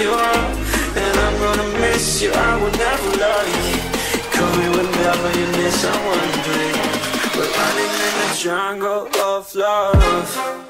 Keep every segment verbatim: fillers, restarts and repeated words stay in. you are, and I'm gonna miss you. I will never love you. Call me whenever you need someone to drink. We're running in the jungle of love.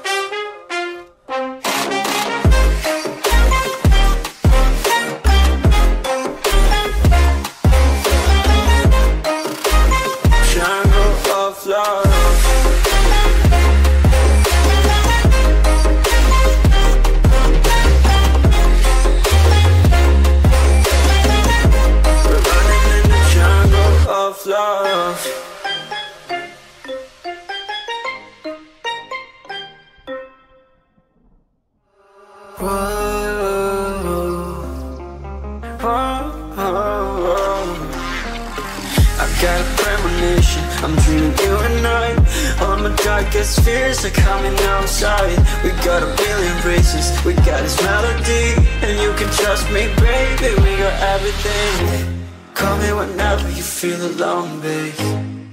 I'm dreaming you and I. All my darkest fears are coming outside. We got a billion races, we got this melody, and you can trust me, baby. We got everything. Call me whenever you feel alone, babe.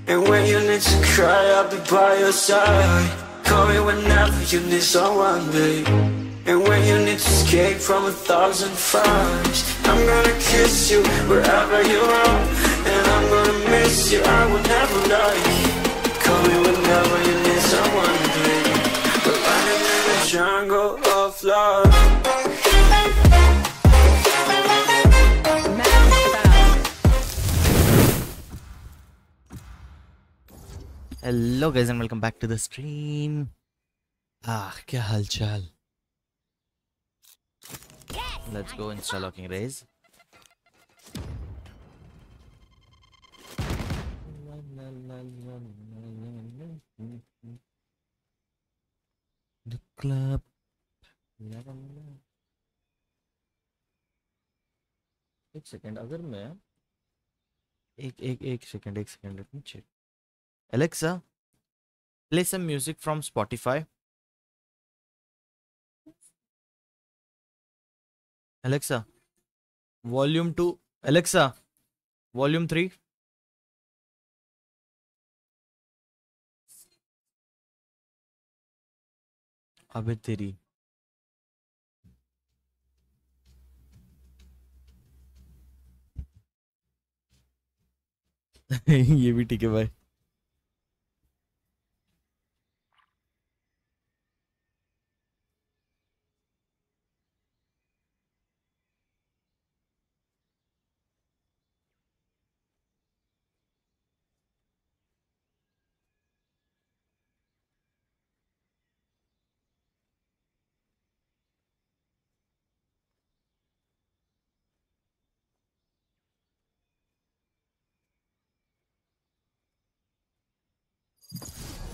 And when you need to cry, I'll be by your side. Call me whenever you need someone, babe. And when you need to escape from a thousand fires, I'm gonna kiss you wherever you are. And I'm gonna miss you, I will never love you. Call me whenever you need someone to drink. We're running in the jungle of love. Hello guys and welcome back to the stream. Ah, kya halchal. Let's go insta locking raise. The club. एक second, अगर मैं एक एक एक second एक second let me check. Alexa play some music from Spotify. Alexa volume two. Alexa volume three. अबे तेरी ये भी ठीक है भाई.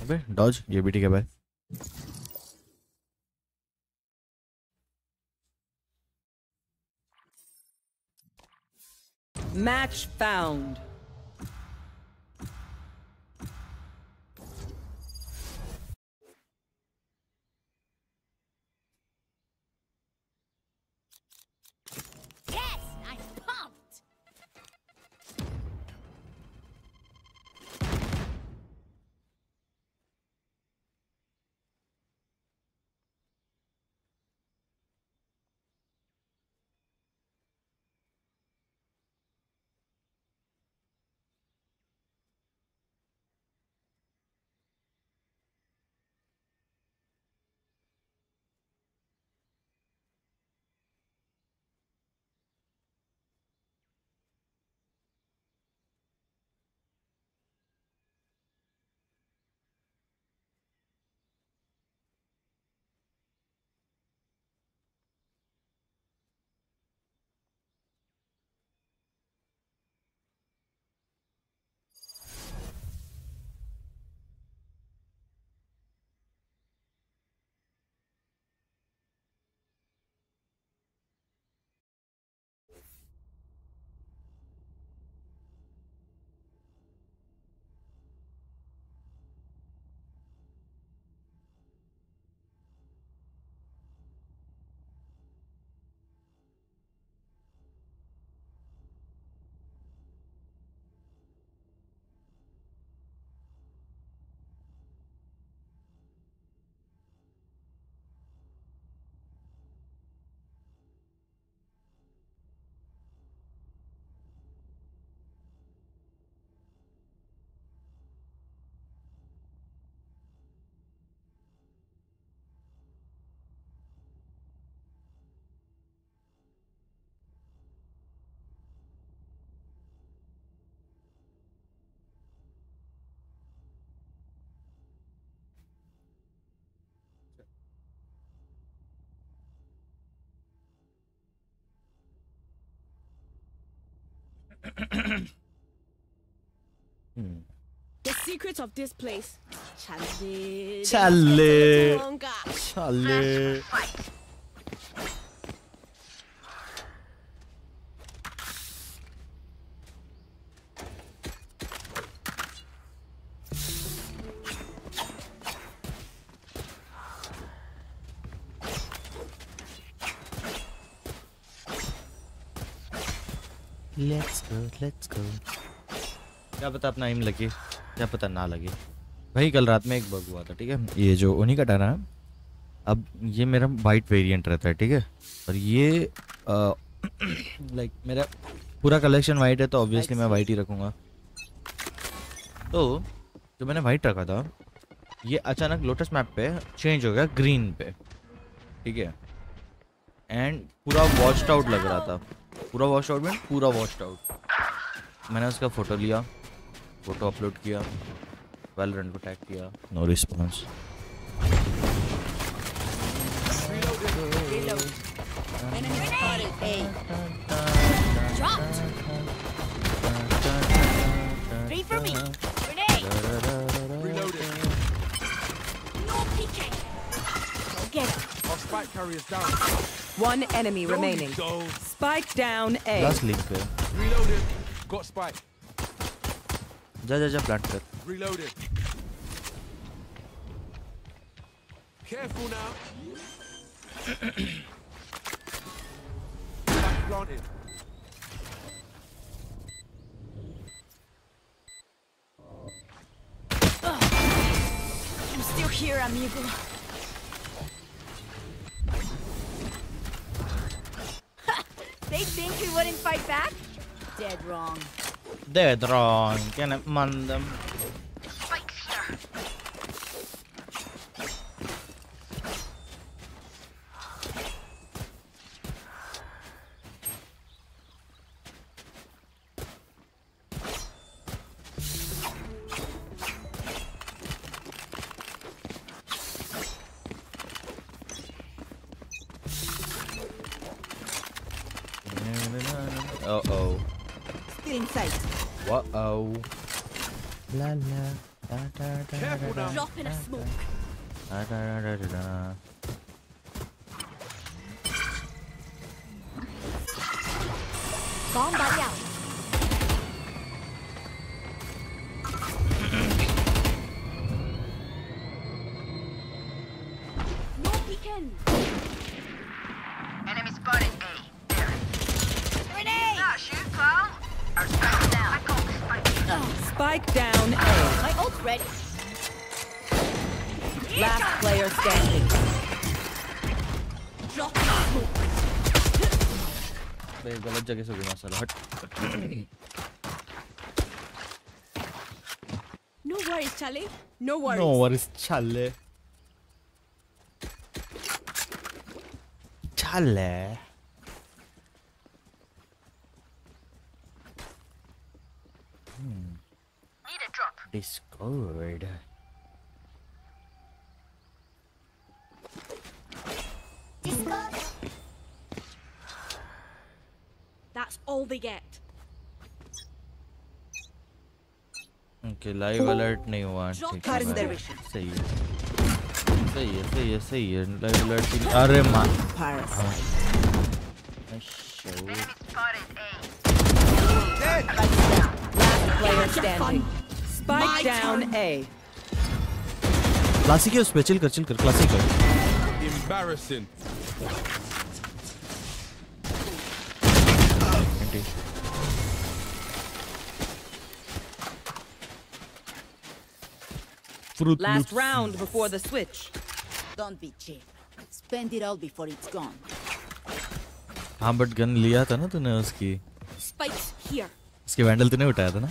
अबे डॉज, ये भी ठीक है भाई. Match found. hmm. The secrets of this place. Chale. Chale. Chale. Let's go, let's go. क्या पता अपना एम लगे, क्या पता ना लगे। भाई कल रात में एक बग हुआ था, ठीक है। ये जो उन्हीं का डाना है, अब ये मेरा वाइट वेरिएंट रहता है, ठीक है। और ये लाइक मेरा पूरा कलेक्शन वाइट है, तो ऑब्वियसली मैं वाइट ही रखूँगा। तो जो मैंने वाइट रखा था, ये अचानक लोटस मैप पे चेंज हो गया ग्रीन पे, ठीक है। एंड पूरा वॉश्ड आउट लग रहा था, पूरा वॉश आउट में पूरा वॉश्ड आउट। मैंने उसका फ़ोटो लिया, फ़ोटो अपलोड किया, वैलोरेंट को टैग किया, no response. One enemy Don't remaining. Go. Spike down A. Last link. Reloaded. Got spike. Ja ja ja plant kar. Reloaded. Careful now. Planted. I'm still here, amigo. They think we wouldn't fight back? Dead wrong. Dead wrong. Can I man them? Fight here. Whoa. La la da da da. Careful now. Drop in a smoke. Da da da da da. Bomb body out. No peeking. Enemy spotted A. There. Grenade. Ah, shoot, pal. Our spike down. I got the spike. Oh. Spike down A. My ult ready. Last player standing. Drop the smoke. Bhai galat jagah se guna sala hat. No worries, Chale. No worries. No worries, Chale. Chale. Discord. Discord. That's all they get. Okay, live alert नहीं हुआ, ठीक है। सही है, सही है, सही है, सही है। Live alert नहीं। अरे माँ। Last player standing. Spike down A. Classic है उसपे, चिल कर चिल कर classic कर. Embarrassing. Last round before the switch. Don't be cheap. Spend it all before it's gone. हाँ but gun लिया था ना तूने उसकी. Spikes here. इसके वैंडल तूने उठाया था ना?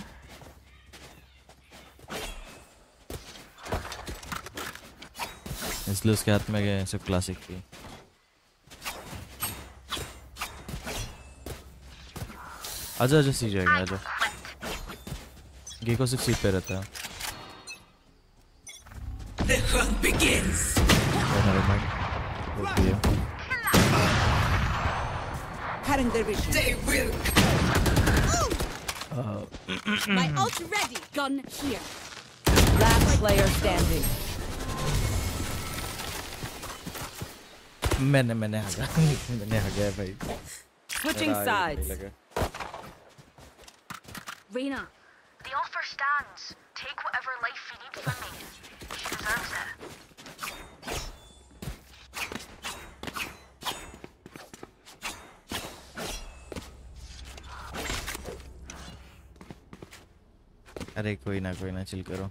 इसलिए उसके हाथ में गए सिर्फ क्लासिक की। आजा आजा सी जाएगा, आजा। गेको सिर्फ सीट पे रहता है। The hunt begins. They will. Uh, My ult ready. Gun here. Last player standing. मैंने मैंने आ गया मैंने आ गया भाई. Switching sides. Reyna, the offer stands. Take whatever life you need from me. She deserves it. अरे कोई ना कोई ना चिल करो.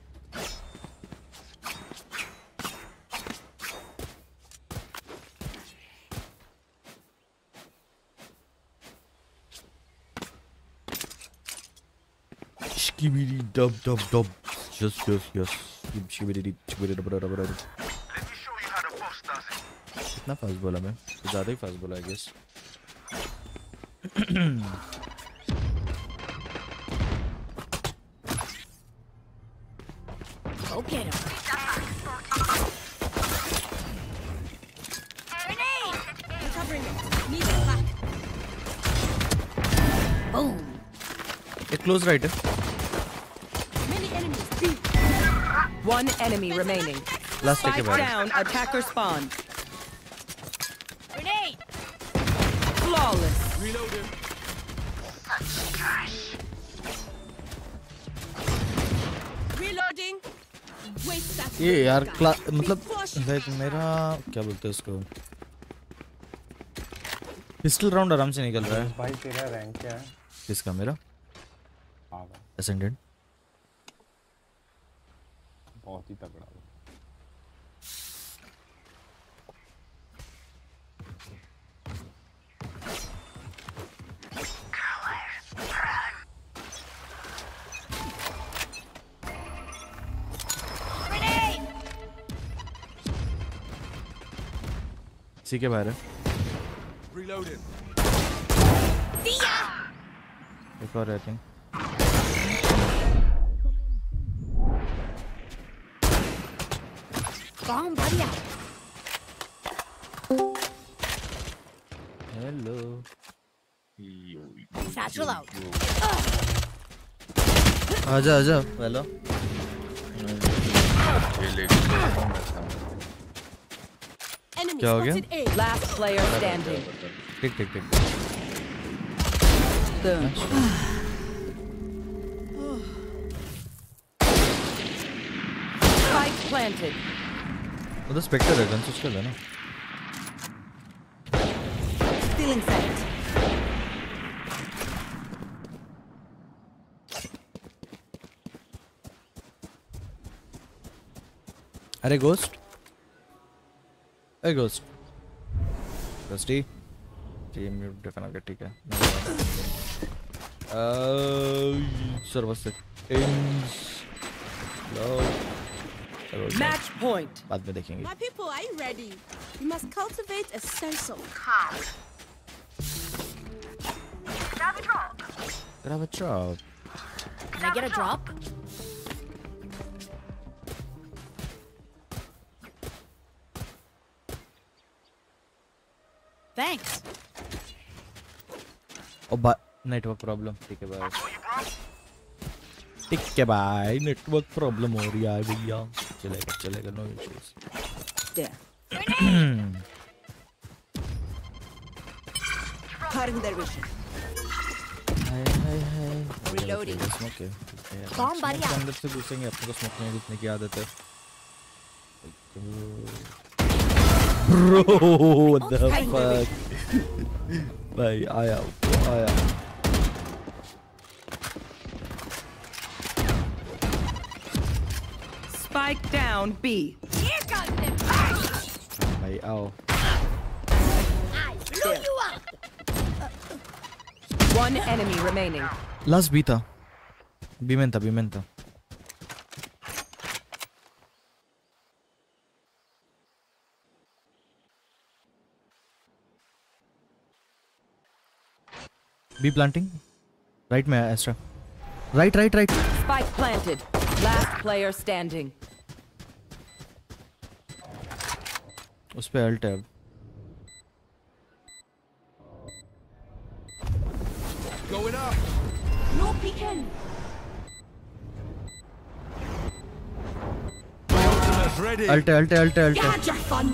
Skibidi dub dub dub. Yes yes yes. Skibidi skibidi dub dub dub. कितना फास्ट बोला मैं? ज़्यादा ही फास्ट बोला I guess. Get him. Grenade! Recovering it. Need it back. Boom. A close right. Many enemies. One enemy remaining. Last take away. Down. Attacker spawn. Grenade. Flawless. Reloaded. Such trash. Reloading. ये यार class मतलब मेरा क्या बोलते हैं इसको pistol round आराम से निकल रहा है भाई. तेरा रैंक क्या है? किसका? मेरा एसेंडेंट. बहुत ही तगड़ा. ठीक है भाई. एक और रहते हैं. हेलो आजा आजा. हेलो क्या हो गया? Last player standing. टिक टिक टिक. Spike planted. वो तो स्पेक्टर है, गन स्विच कर लेना. Stealing sight. अरे ghost. Hey Ghost. Rusty. Team defend करके ठीक है. सर्वस टेंस. Match point. बाद में देखेंगे. My people are ready. We must cultivate a sense of calm. Grab a drop. Grab a drop. Can I get a drop? Thanks. Oh, but network problem. ठीक है भाई. ठीक है भाई. Network problem हो रही है भैया. चलेगा चलेगा. No issues. There. Cutting their vision. Hey hey hey. Reloading. Smoke. Bomb बढ़िया. अंदर से घुसेंगे. अपने को smoke में घुसने की आदत है. Bro, what the fuck? भाई आया आया. Spike down B. Here comes the fire. भाई आओ. I blew you up. One enemy remaining. Last B था. B में था, B में था. B planting. Right में Astra. Right right right. Spike planted. Last player standing. उस पे alt tab. Going up. No peeking. Ultimate ready. Ulti, ulti, ulti, ulti. You had your fun.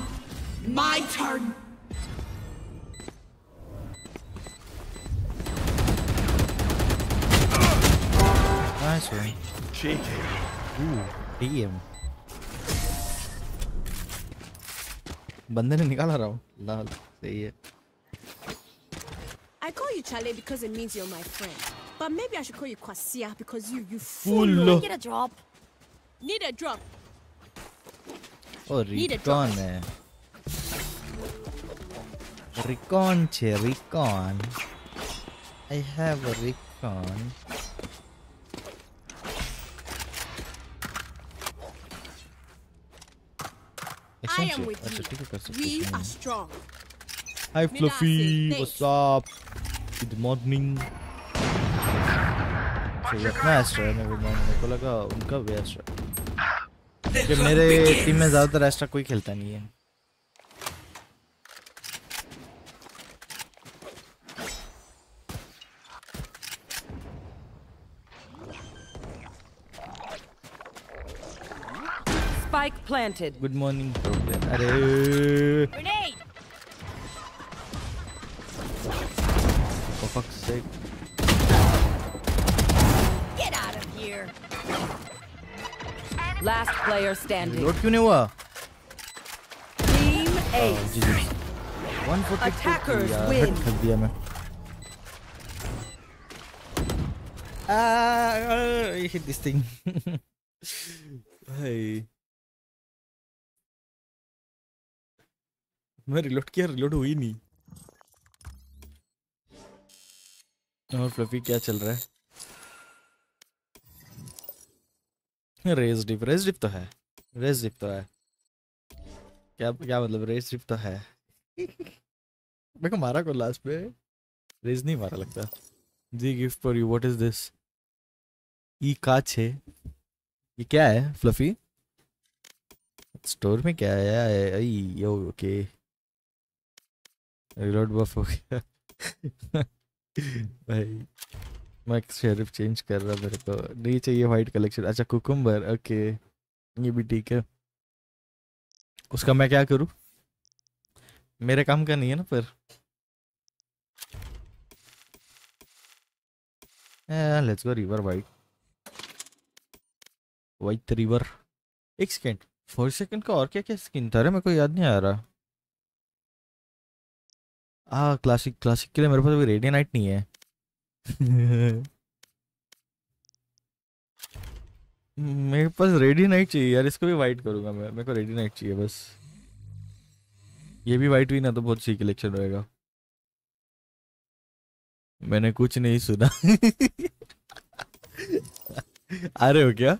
My turn. Nice one. Cheeky. Ooh, damn. बंदे ने निकाला रहा हूँ लाल सही है। I call you Chale because it means you're my friend, but maybe I should call you Kwasia because you you fool. Need a drop. Need a drop. Oh, recon है. Recon छे recon. I have a recon. I am with you. We are strong. Hi Fluffy, what's up? Good morning. So Astro है मेरे मन में को लगा उनका भी Astro है। जब मेरे टीम में ज़्यादातर Astro कोई खेलता नहीं है। Spike planted. Good morning, problem. Arey. Grenade. For fuck's sake. Get out of here. Last player standing. Lord, क्यों नहीं हुआ? Team Ace. one forty-two. Attackers win. कर दिया मैं. Ah, I hit this thing. Hey. मैं रिलोड किया, reload हुई नहीं। और फ्लफी क्या चल रहा है? रेस डिप, रेस डिप तो है, रेस डिप तो है। क्या क्या मतलब रेस डिप तो है? मेरे को मारा को लास्ट पे रेस नहीं मारा लगता। जी gift for you, what is this? ई काच है, ये क्या है फ्लफी? स्टोर में क्या है? आई ओके रिलोड बफ हो गया। भाई मैं शेरिफ चेंज कर रहा, मेरे को नहीं चाहिए वाइट कलेक्शन। अच्छा कुकुम्बर, ओके ये भी ठीक है। उसका मैं क्या करूँ, मेरे काम का नहीं है ना। पर let's go river white, white river. एक सेकेंड, फोर सेकेंड का और क्या क्या स्किन था रे, मेरे को याद नहीं आ रहा। आ क्लासिक, क्लासिक के लिए मेरे पास अभी रेडियनाइट नहीं है। मेरे पास रेडियनाइट चाहिए यार, इसको भी वाइट करूंगा मैं। मेरे को रेडियनाइट चाहिए बस। ये भी वाइट हुई ना तो बहुत सही कलेक्शन रहेगा। मैंने कुछ नहीं सुना। आ रहे हो क्या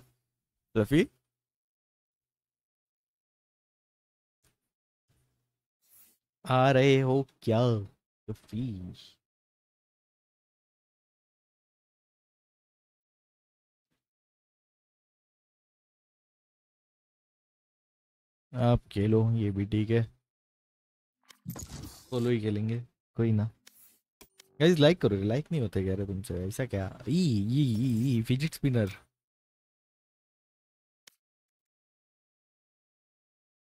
रफी? आ रहे हो क्या फिश? आप खेलो, ये भी ठीक है, सोलो ही खेलेंगे कोई ना। गाइस लाइक करो, लाइक नहीं होता कह रहे तुमसे, ऐसा क्या? ई ई ई फिजिट स्पिनर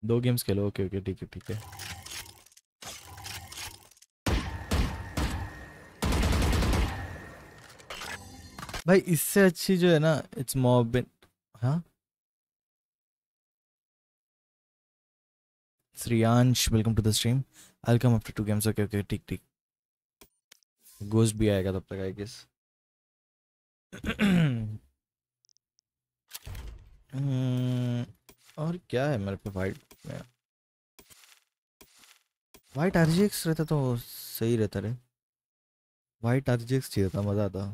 दो गेम्स खेलो। ओके ओके ठीक है ठीक है। भाई इससे अच्छी जो है ना, इट्स मॉब। हाँ Shriyansh welcome to the stream. I come after two games. Okay okay ठीक ठीक। गोस्ट भी आएगा तब तक आई गेस। और क्या है मेरे पे वाइट में? वाइट आरजीएक्स रहता तो सही रहता रे। वाइट आरजीएक्स चाहिए था, मज़ा आता।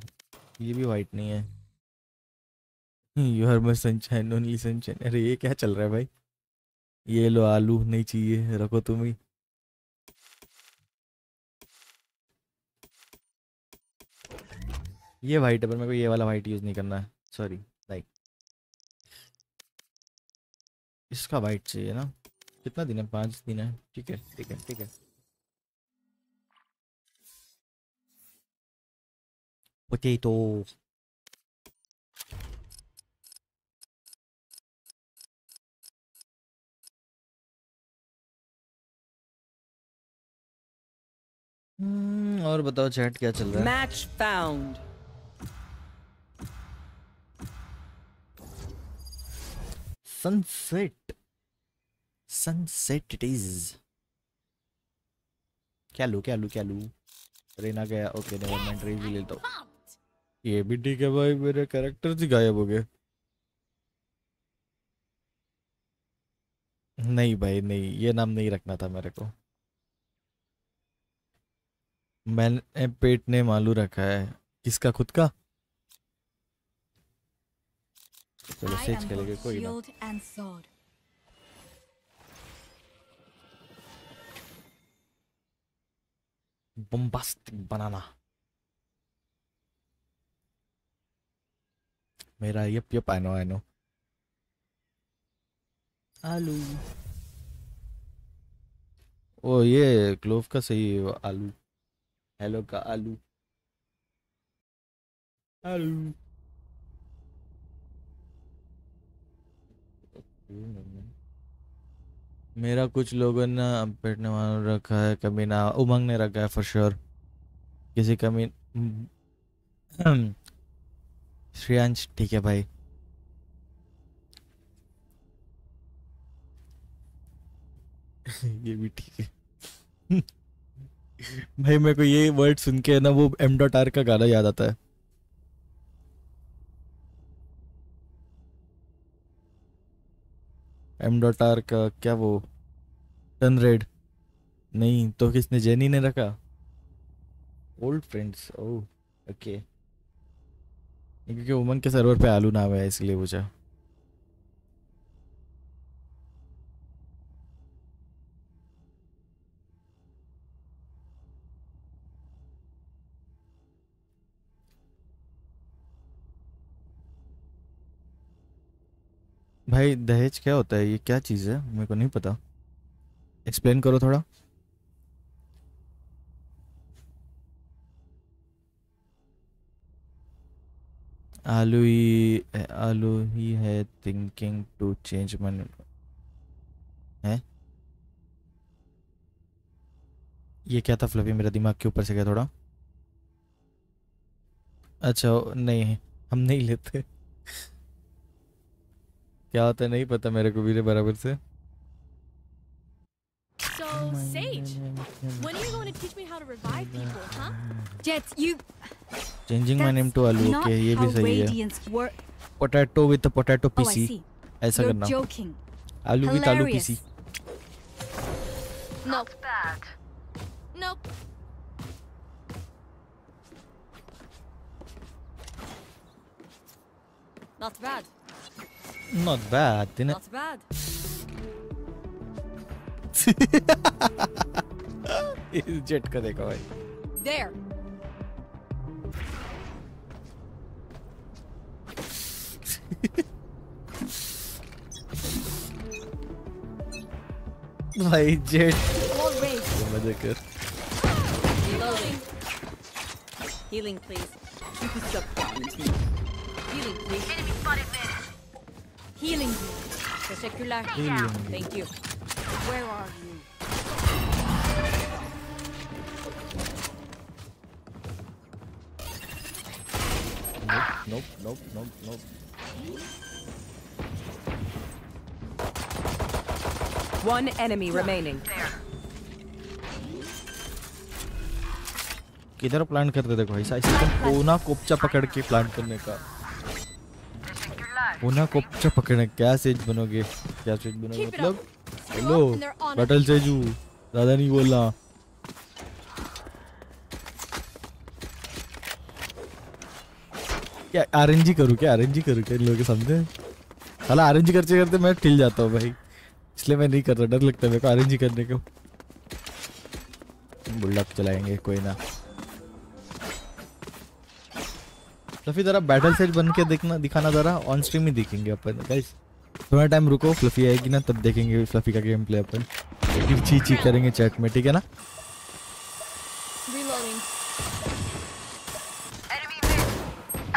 ये भी वाइट नहीं है। You are my sunshine, only sunshine. अरे ये क्या चल रहा है भाई? ये लो आलू, नहीं चाहिए, रखो तुम ही। ये वाइट है पर मेरे को ये वाला वाइट यूज नहीं करना है, सॉरी। लाइक इसका वाइट चाहिए ना। कितना दिन है? पाँच दिन है। ठीक है ठीक है ठीक है। पोटेटो हम्म और बताओ चैट क्या चल रहा है। Match found. Sunset sunset it is. क्या लू क्या लू क्या लू रेना गया। ओके नेवर माइंड रेज ले लेता हूं। ये भी ठीक है भाई, मेरे कैरेक्टर्स ही गायब हो गए। नहीं भाई नहीं, ये नाम नहीं रखना था मेरे को। मैंने पेट ने मालू रखा है। किसका? खुद का। चलो सेज करेंगे, कोई ना। बम्बास्टिक बनाना मेरा। Yup yup I know I know. आलू। ओ ये क्लोव का सही है आलू। हेलो का आलू आलू। मेरा कुछ लोगों ने पेटने वाला रखा है। कमीना उमंग ने रखा है फॉर श्योर। किसी कमीन श्रेयांश ठीक है भाई। ये भी ठीक है। भाई मेरे को ये वर्ड सुन के ना वो एम डॉट आर का गाना याद आता है। एम डॉट आर का क्या वो टन रेड नहीं तो किसने, जेनी ने रखा। Old friends oh okay. क्योंकि उमंग के सर्वर पे आलू नाम है इसलिए पूछा। भाई दहेज क्या होता है? ये क्या चीज़ है? मेरे को नहीं पता, एक्सप्लेन करो थोड़ा। आलू ही आलू ही है थिंकिंग टू चेंज मन है। ये क्या था फ्लफी? मेरा दिमाग के ऊपर से गया थोड़ा। अच्छा नहीं हम नहीं लेते। क्या होता है नहीं पता मेरे को भी रे बराबर से। So Sage, when are you going to teach me how to revive people, huh? Jets, you changing my name to Alu के ये भी सही है। Potato with the potato P C ऐसा करना। आलू with आलू P C। No. No. Not bad. Not bad, didn't it? Not bad. इस जेट का देखो भाई। There. भाई जेट। मजे कर। Healing. Healing, please. Healing, please. Enemy spotted there. Healing. The secular. Healing. Thank you. Where are you? Nope, nope, nope, nope, nope. One enemy remaining. किधर plant करते देखो भाई साइस को। कोना कोपचा पकड़ के प्लांट करने का। कोना कोपचा पकड़ना। क्या सेज बनोगे? क्या सेज बनोगे मतलब? हेलो बटल सेजू दादा नहीं बोलना। क्या आरएनजी करूँ? क्या आरएनजी करूँ क्या इन लोगों के सामने? साला आरएनजी करते करते मैं ठिल जाता हूँ भाई, इसलिए मैं नहीं कर रहा। डर लगता है मेरे को आरएनजी करने को। बुल्डक चलाएंगे कोई ना। फ्लफी जरा बैटल सेज बन के देखना, दिखाना जरा। ऑन स्ट्रीम ही देखेंगे अपन गाइस। थोड़ा टाइम रुको, फ्लफी आएगी ना तब देखेंगे फ्लफी का गेम प्ले अपन। फिर ची ची करेंगे चैट में, ठीक है ना?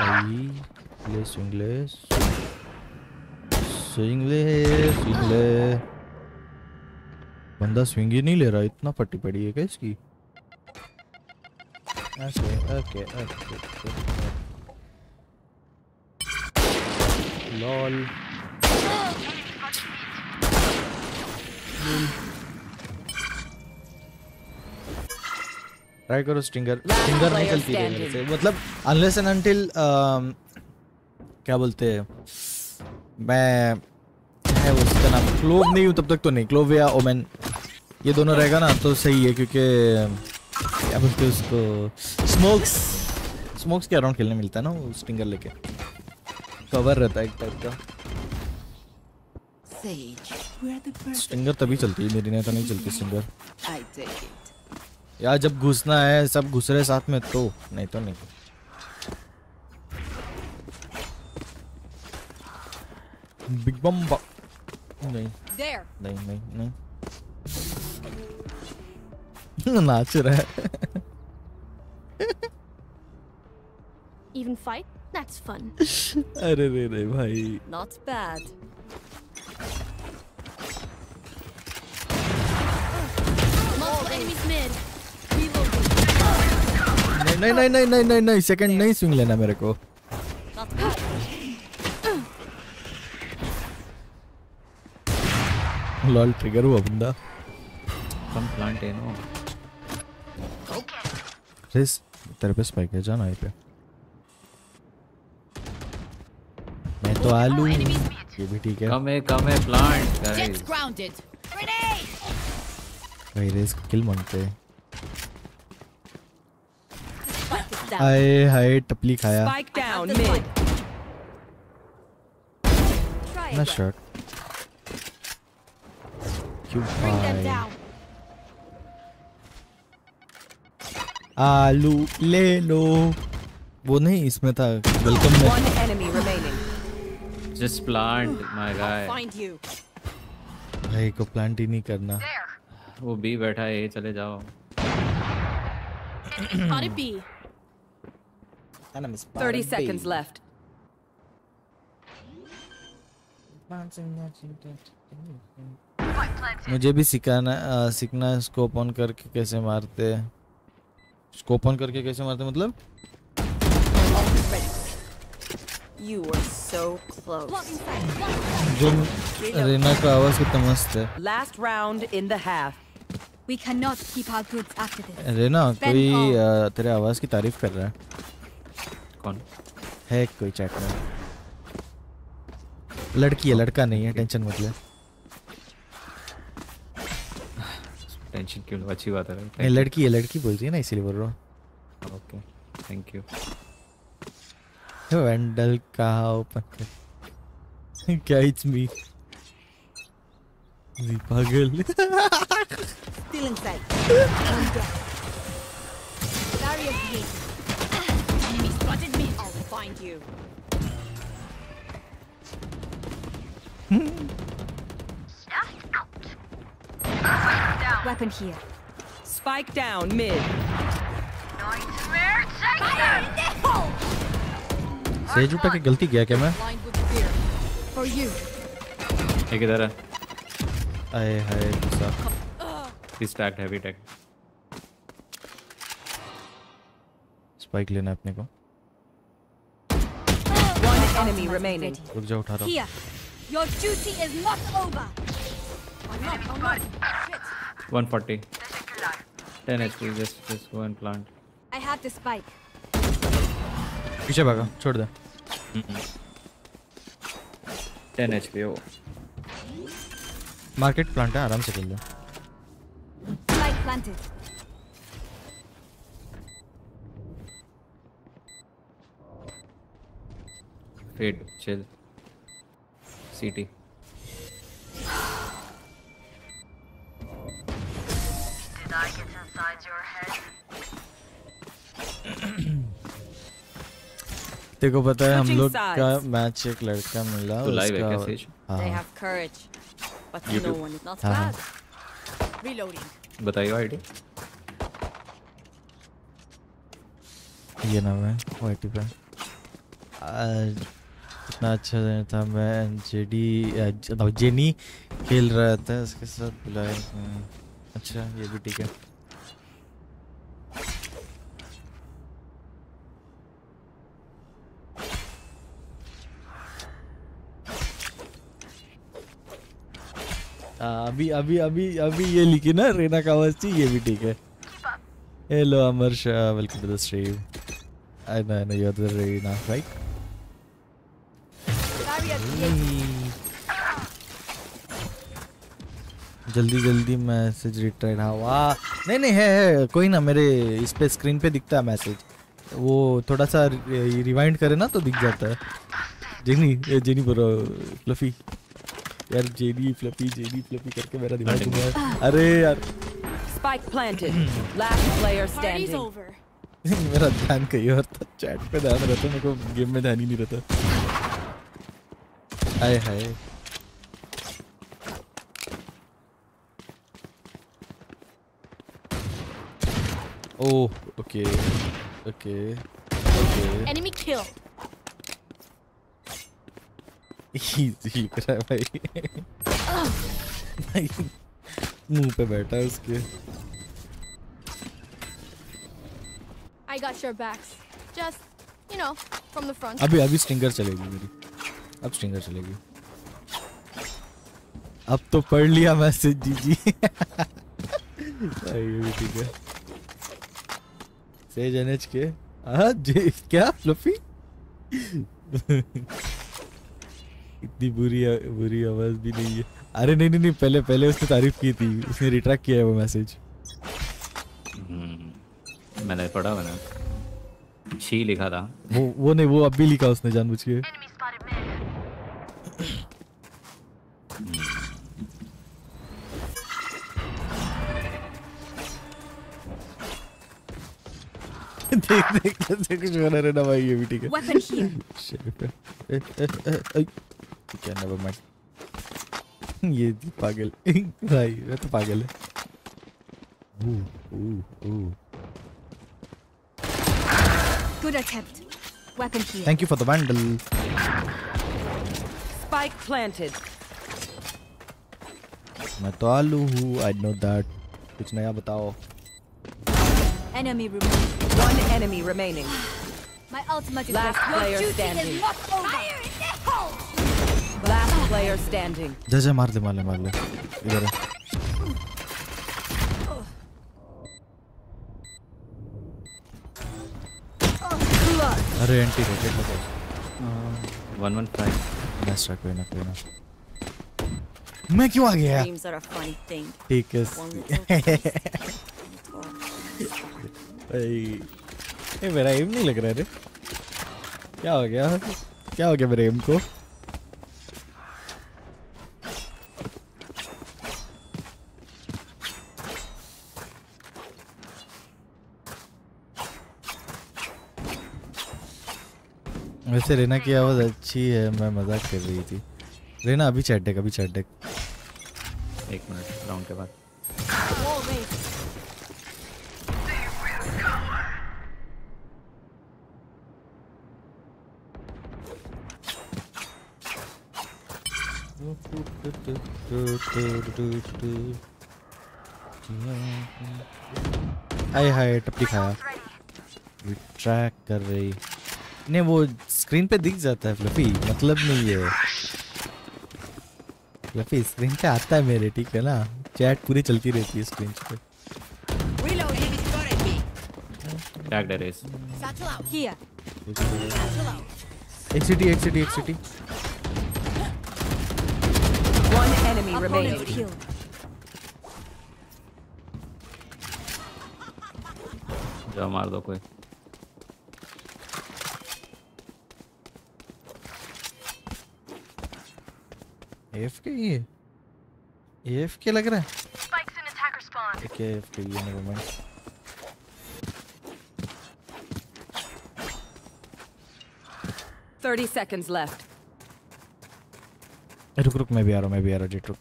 आई स्विंगले स्विंगले स्विंगले। बंदा स्विंग ही नहीं ले रहा, इतना पट्टी पड़ी है क्या इसकी? Okay, okay, okay, okay. Lol. Try करो स्टिंगर, स्टिंगर नहीं चलती है मेरे से, मतलब unless and until क्या बोलते हैं, मैं है उसका नाम क्लोव नहीं हूँ तब तक तो नहीं, क्लोव या ओमेन ये दोनों रहेगा ना तो सही है, क्योंकि क्या बोलते हैं उसको स्मोक्स, स्मोक्स के अराउंड खेलने मिलता है ना वो स्टिंगर लेके, कवर रहता है एक टाइप का। स्टिंगर तभी चलती है मेरी, नहीं तो नहीं चलती स्टिंगर यार, जब घुसना है सब घुस रहे साथ में तो, नहीं तो नहीं। बिग बम बा... नहीं नहीं नहीं नहीं नाच रहा है Even fight? That's fun. अरे रे रे भाई Not bad. नहीं नहीं नहीं नहीं नहीं नहीं सेकंड नहीं स्विंग लेना मेरे को, लॉल ट्रिगर हुआ बंदा, कम प्लांट है नो रिस, तेरे पे स्पाइक है जाना, पे मैं तो आलू ये भी ठीक है, कम है कम है प्लांट गाइस, भाई रेस किल मांगते हैं। हाय हाय टपली खाया ना शॉट क्यों भाई, आलू ले लो, वो नहीं इसमें था वेलकम में, जस्ट प्लांट माय गाय, भाई को प्लांट ही नहीं करना, वो बी बैठा है, चले जाओ अरे बी तीस सेकंड्स लेफ्ट, मुझे भी सिखाना सीखना है स्कोप ऑन करके कैसे मारते, स्कोप ऑन करके कैसे मारते मतलब You were so close. Reena ka awaaz kitna mast hai. Last round in the half. We cannot keep our goods after this. Reena, koi tere awaaz ki tareef kar raha hai. Kaun? Hai koi chat mein. Ladki hai, ladka nahi hai, tension mat le. Tension kyun? Achhi baat hai. Nahi ladki hai, ladki bolti hai na isliye bol raha hu. Okay. Thank you. वेंडल कहा open क्या it's me पागल Weapon here. Spike down mid. Sage उठा के गलती किया क्या मैं, एक इधर है, आए हाय गुस्सा, this tag heavy tag, spike लेना है अपने को, वन एनिमी रिमेनिंग, रुक जा उठा रहा हूं, your duty is not over, one forty ten H P just just one plant, I have the spike, पीछे भागा छोड़ दे, ten H P हो, मार्केट प्लांट है आराम से खेल लो, फेड चिल सीटी को पता है हम लोग का मैच एक लड़का मिला बताइए आईडी ये नाम है आईडी पे इतना अच्छा दिन था, मैं जेडी जेनी खेल रहा था उसके साथ, बुलाया अच्छा ये भी ठीक है अभी अभी अभी अभी ये लिखी ना रेना कावाची, ये भी ठीक है। Hello Amar Shah, welcome to the stream. I know I know you are the Reyna right. जल्दी जल्दी मैसेज रिट्राइड। हाँ वाह, नहीं नहीं है है कोई ना, मेरे इस पे स्क्रीन पे दिखता है मैसेज, वो थोड़ा सा रिवाइंड करे ना तो दिख जाता है। जेनी जेनी बोलो फ्लफी यार, जेनी फ्लफी जेनी फ्लफी करके मेरा दिमाग घूम रहा है। अरे यार spike planted, last player standing. मेरा ध्यान कहीं और था, चैट पे ध्यान रहता, मेरे को गेम में ध्यान ही नहीं रहता। हाय हाय oh okay okay okay. Enemy kill easy करा भाई। भाई मुंह पे बैठा है उसके। I got your backs, just you know from the front. अभी अभी स्टिंगर चलेगी मेरी, अब स्टिंगर चलेगी। अब तो पढ़ लिया मैसेज जीजी। भाई ये भी ठीक है। सेज एनएच के हाँ जी, क्या फ्लफी। इतनी बुरी बुरी आवाज भी नहीं है। अरे नहीं नहीं नहीं, पहले पहले उसने तारीफ की थी, उसने रिट्रैक्ट किया है वो मैसेज। मैंने पढ़ा, मैंने छी लिखा था वो वो नहीं, वो अब भी लिखा उसने जानबूझ के। देख देख कैसे कुछ बना रहे ना भाई, ये भी ठीक है। क्या नेवर माइंड, ये पागल भाई, ये तो पागल है। Good attempt, weapon here. Thank you for the vandal. Spike planted. मैं तो आलू हूँ, आई नो दैट। कुछ नया बताओ। Enemy remaining. One enemy remaining. My ultimate is last player standing. Fire in the hole. Last player standing. Jaja maar de malle malle. Idhar. Arey anti rocket lagay. one one five. Nice try koi na koi na. Main kyun aa gaya? Dreams are a funny thing. Take us. ए मेरा M नहीं लग रहा है रे, क्या हो गया क्या हो गया मेरे एम को। वैसे रेना की आवाज अच्छी है, मैं मजाक कर रही थी। रेना अभी चैट डेक, अभी चैट डेक एक मिनट राउंड के बाद। हाय हाय टपली खाया, ट्रैक कर रही नहीं, वो स्क्रीन पे दिख जाता है फ्लफी, मतलब नहीं है फ्लफी, स्क्रीन पे आता है मेरे, ठीक है ना। चैट पूरी चलती रहती है स्क्रीन पे। एक्सिटी एक्सिटी एक्सिटी। One enemy remains. जा मार दो कोई। एएफके ये? एएफके लग रहा है? एक एएफके ये नहीं मैं। Thirty seconds left. रुक रुक मैं भी आ रहा हूँ, मैं भी आ रहा हूँ जेट रुक।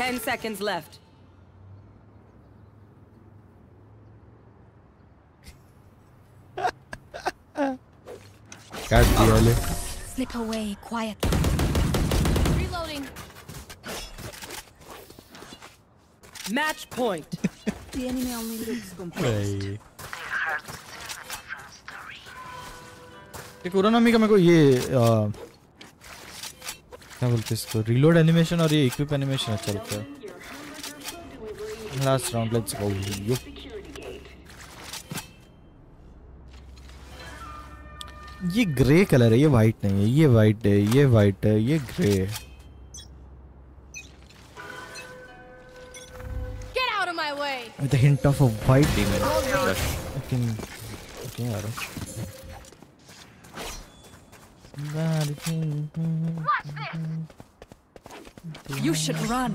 Ten seconds left. काट दिया ले। Slip away quietly. Match point. The enemy only looks composed. Hey. ये कोरोनामी का मेरे को ये क्या बोलते हैं इसको, रिलोड एनिमेशन और ये इक्विप एनिमेशन अच्छा लगता है। Last round let's go. ये ग्रे कलर है, ये वाइट नहीं है, ये वाइट है, ये वाइट है, ये ग्रे है। With a hint of a white demon. Okay, okay, I don't. Watch this. You should run.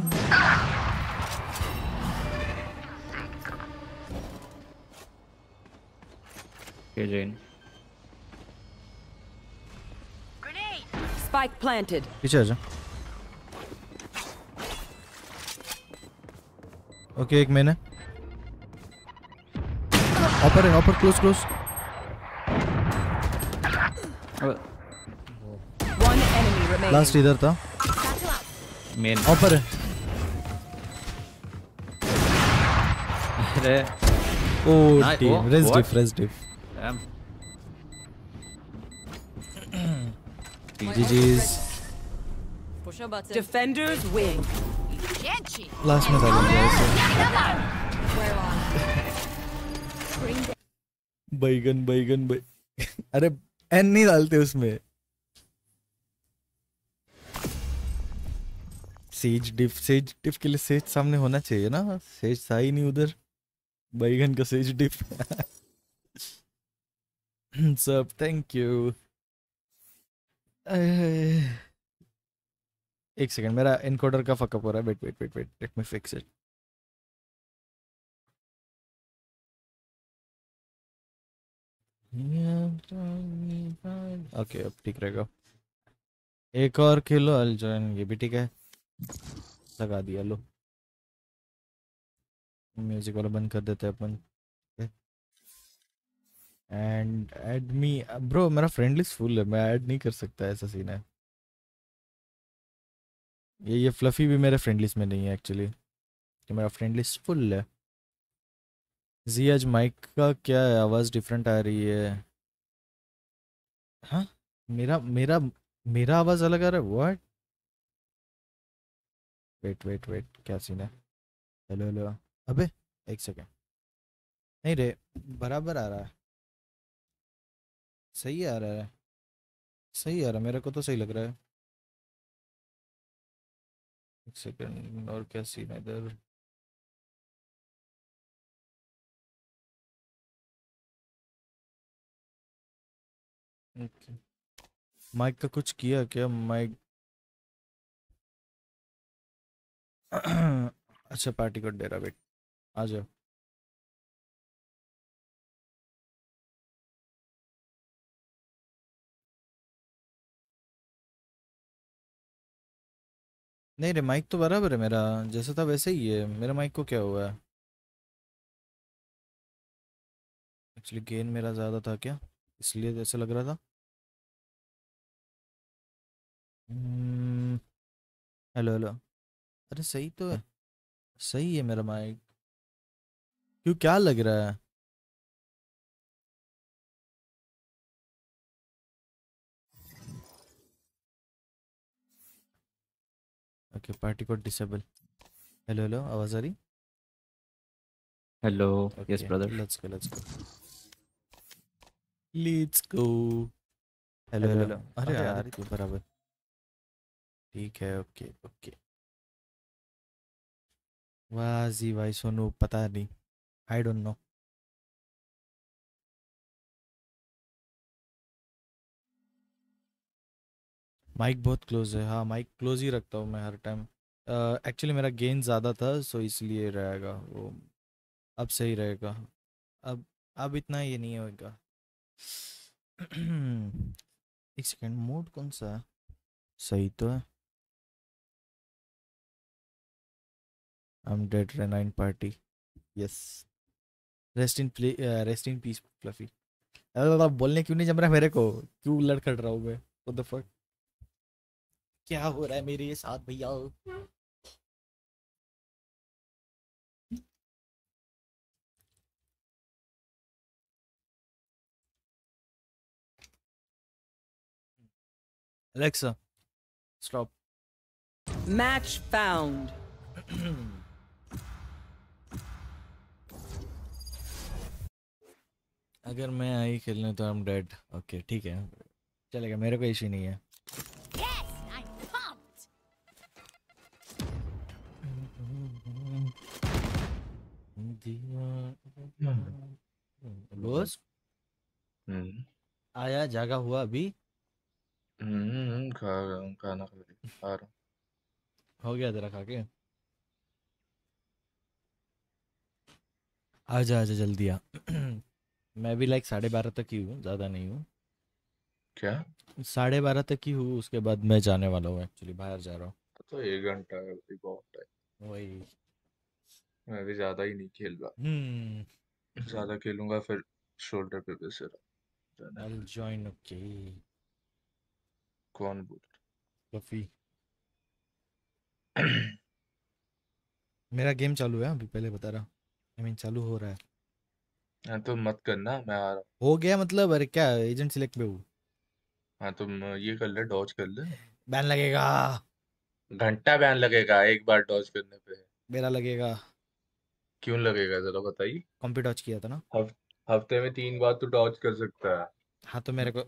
Okay, Jane. Grenade. Spike planted. Which is? Okay, एक मैंने ऊपर है, ऊपर close close. One enemy remaining. Last इधर था। Main. ऊपर है। अरे। ओ team. Raze diff Raze diff. G Gs. Defenders win. Last में था। बैगन बैगन बै... अरे एन नहीं डालते उसमें। सेज डिफ, सेज डिफ के लिए सेज सामने होना चाहिए ना, सेज सा ही नहीं उधर, बैगन का सेज डिफ। सब थैंक यू। एक सेकंड, मेरा एनकोडर का फकअप हो रहा है। Wait wait wait wait let me fix it. Okay अब ठीक रहेगा। एक और किलो अल जॉइन, ये भी ठीक है, लगा दिया। लो म्यूजिक वाला बंद कर देते हैं अपन। एंड ऐड मी ब्रो, मेरा फ्रेंड लिस्ट फुल है, मैं ऐड नहीं कर सकता, ऐसा सीन है। ये ये फ्लफी भी मेरे फ्रेंड लिस्ट में नहीं है एक्चुअली, कि मेरा फ्रेंड लिस्ट फुल है। जी आज माइक का क्या है, आवाज़ डिफरेंट आ रही है। हाँ मेरा मेरा मेरा आवाज़ अलग आ रहा है। व्हाट? वेट वेट वेट क्या सीन है। हेलो हेलो, अबे एक सेकेंड, नहीं रे बराबर आ रहा है, सही आ रहा है, सही आ रहा है, मेरे को तो सही लग रहा है। एक सेकेंड, और क्या सीन है इधर। Okay. माइक का कुछ किया क्या माइक? अच्छा पार्टी कोड दे रहा, वेट आ जाओ। नहीं रे माइक तो बराबर है मेरा, जैसा था वैसे ही है। मेरा माइक को क्या हुआ है एक्चुअली? गेन मेरा ज़्यादा था क्या, इसलिए जैसा लग रहा था। हेलो हेलो, अरे सही तो है, सही है मेरा माइक। क्यों क्या लग रहा है? Okay party code disable. Hello hello, आवाज आ रही? Hello yes brother, let's go let's go let's go. Hello hello, अरे यार तो बराबर ठीक है। ओके ओके, वाह जी भाई सोनू, पता नहीं, आई डोंट नो। माइक बहुत क्लोज है। हाँ माइक क्लोज ही रखता हूँ मैं हर टाइम। एक्चुअली uh, मेरा गेन ज़्यादा था सो इसलिए रहेगा वो। अब सही रहेगा, अब अब इतना ये नहीं होगा। एक सेकेंड, मोड कौन सा है? सही तो है। I am dead रेनाइन party, yes. Rest in play, rest in peace Fluffy. अरे बोलने क्यों नहीं जम रहा मेरे को, क्यों लड़खड़ रहा हूँ मैं? व्हाट द फक, क्या हो रहा है मेरे साथ भैया? Alexa, stop. Match found. अगर मैं आई खेलने तो I'm dead. ओके okay, ठीक है, चलेगा, मेरे को इश्यू नहीं है. Yes, I आया जागा हुआ अभी. हम्म खा रहा खाना खा रहा हो गया तेरा खा के. आजा आजा जल्दी आ. मैं भी लाइक साढ़े बारह तक ही हूँ, ज्यादा नहीं हूँ. क्या साढ़े बारह तक ही हूँ, उसके बाद मैं जाने वाला हूँ. एक्चुअली बाहर जा रहा हूँ तो एक घंटा बहुत टाइम. वही मैं भी ज्यादा ही नहीं खेल रहा. हम्म ज्यादा खेलूंगा फिर शोल्डर पे बेस रहा. I'll join, okay. कौन बोल रफी? मेरा गेम चालू है अभी, पहले बता रहा. I mean, चालू हो रहा है. तो मत करना, मैं आ रहा हूँ. हो गया मतलब? अरे क्या एजेंट सिलेक्ट पे हूँ. हाँ तुम ये कर ले, डॉज कर ले. बैन लगेगा, घंटा बैन लगेगा एक बार डॉज करने पे. मेरा लगेगा. क्यों लगेगा जरा बताइए? कॉम्पी डॉज किया था ना. अब हफ्ते में तीन बार तो डॉज कर सकता है. हाँ तो मेरे को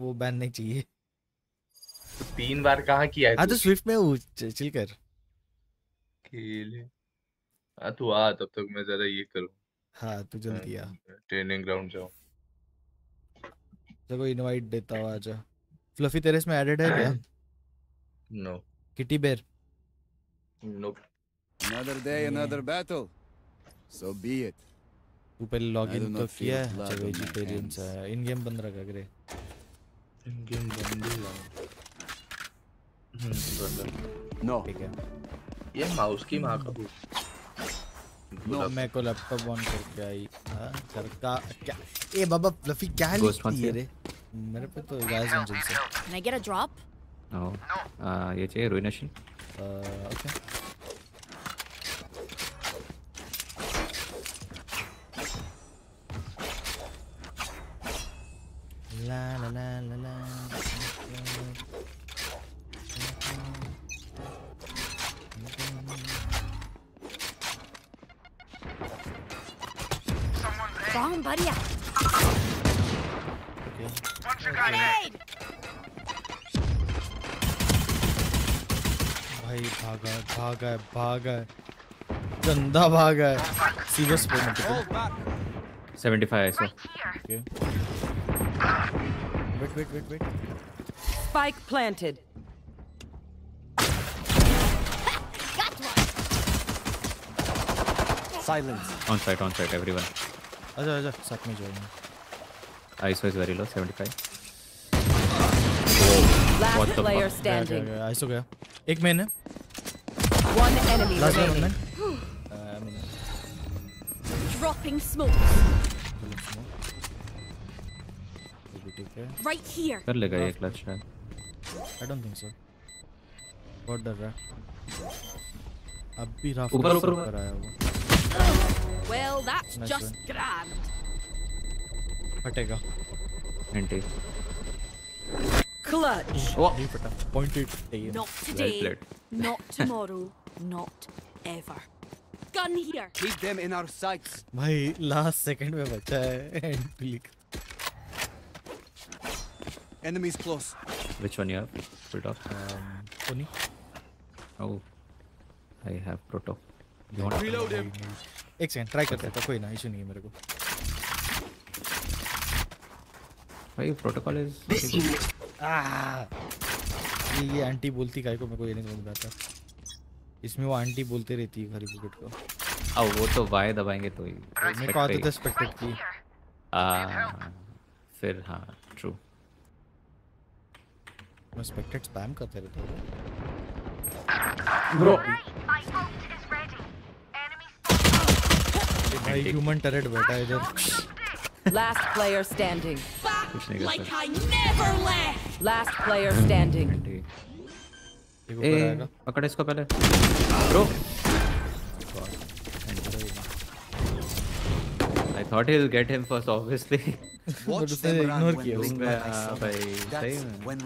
वो बैन नहीं चाहिए. तो तीन बार कहाँ किया है? हाँ तो स्विफ्ट में हूँ, चिल कर. खेले आ तू आ, तब तक मैं जरा ये करूँ. हाँ तू जल्दी आ, ट्रेनिंग ग्राउंड जाओ. देखो इनवाइट देता हूँ, आजा. फ्लफी तेरे इसमें एडेड है क्या? No. Kitty Bear? No. Another day, another battle. So be it. तू पहले लॉगिन तो किया है? अच्छा वेजिटेरियन सा है. इन गेम बंद रखा करे. इन गेम बंद है. नो ठीक है, ये माउस की मां का भूत. नो मैं को लैपटॉप ऑन करके आई. हां सर का क्या? ए बाबा फ्लफी क्या लिखती है रे मेरे पे? तो गाइस हम चल से. Can I get a drop? No ये चाहिए ruination. Okay la la la la la. Bomb buddy out. Okay. Punch a grenade. भाई भागा भागा भागा गंदा भागा. सीरियस पे सेवेंटी फाइव ऐसा. Okay wait wait wait wait. Spike planted. Got one. Silence. On site, on site, everyone. Acha acha sath mein join. I S O is very low, seventy-five. Last player standing. I S O gaya. Ek main hai. One enemy remaining. I mean. Dropping smoke. Right here. कर लेगा ये clutch शायद. I don't think so. बहुत डर रहा है. अब भी राफ ऊपर ऊपर ऊपर आया वो. Well that's nice just one. Grand. फटेगा. Anti. Clutch. Oh, नहीं फटा. Pointed. Not today. Well played. Not tomorrow. Not ever. Gun here. Keep them in our sights. भाई last second में बचा है. Anti. Enemies close. Which one you have? Protop. Um, Tony. Oh, I have protop. You want to reload him? एक second try करते हैं. कोई ना issue नहीं है मेरे को. भाई प्रोटोकॉल इज. आह. ये ये आंटी बोलती काय को, मेरे को ये नहीं समझ में आता. इसमें वो आंटी बोलते रहती है हरी बुकेट को. आओ वो तो वाई दबाएंगे तो ही. मेरे को आते थे स्पेक्टेड की. आह. फिर हाँ ट्रू. मैं स्पेक्टेड स्पैम करते रहते हैं ब्रो. भाई ह्यूमन टरेट बैठा है इधर. Last player standing. Like I never left. Last player standing. देखो ऊपर आएगा, पकड़ इसको पहले bro. I thought he'll get him first, obviously. But उसने ignore किया. भाई सही में.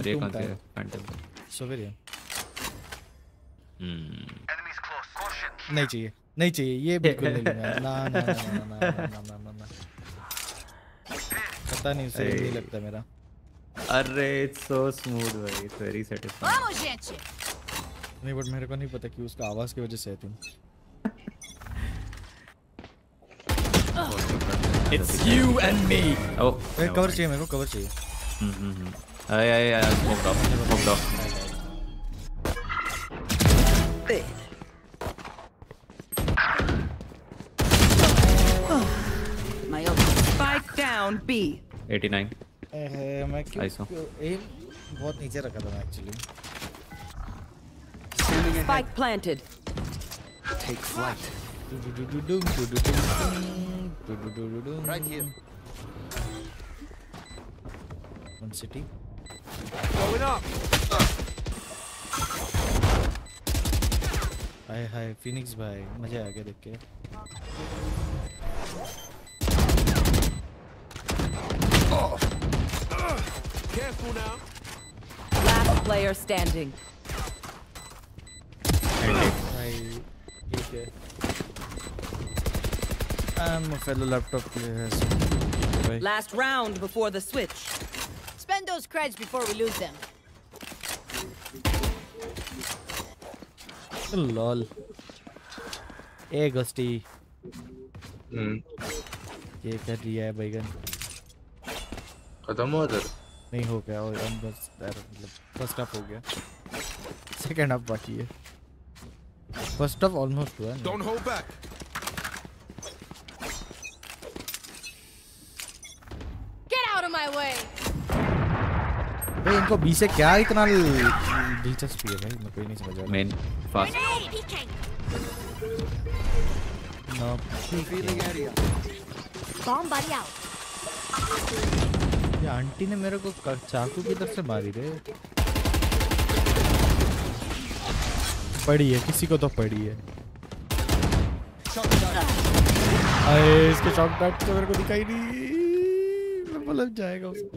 अरे कहाँ से? Phantom. Sovereign. नहीं चाहिए, नहीं चाहिए, ये बिल्कुल नहीं लूँगा. ना ना ना ना ना ना ना. पता नहीं उसे नहीं लगता मेरा. अरे it's so smooth भाई, it's very satisfying. नहीं बट मेरे को नहीं पता कि उसका आवाज की वजह से है तुम. It's you and me. Oh, cover चाहिए मेरे को, cover चाहिए. हम्म हम्म. आय आय आय smoke off, smoke off. Spike down B. eighty-nine. Eh, मैं क्यों aim बहुत नीचे रखा था मैं actually. Spike planted. Take flight. Right here. One city. Going up. Hi hi Phoenix भाई मजा आ गया देख के. Oh. Uh, careful now. Last player standing. Hey, okay. I'm a fellow laptop player. Right. Last round before the switch. Spend those creds before we lose them. Oh, lol. Hey, Gusty. Hmm. ये कर रिया है बैगन. खत्म हो उधर नहीं हो गया और हम बस मतलब फर्स्ट अप हो गया सेकंड अप बाकी है फर्स्ट अप ऑलमोस्ट हुआ है don't hold back get out of my way भाई इनको बी से क्या इतना दिलचस्पी है भाई मुझे नहीं समझ आ रहा main fast no feeling area बम बड़ी आउट ये आंटी ने मेरे को चाकू की तरफ से मारी रे पड़ी है किसी को तो पड़ी है अरे इसके शॉट डॉट तो मेरे को दिखाई नहीं मैं मतलब जाएगा उसको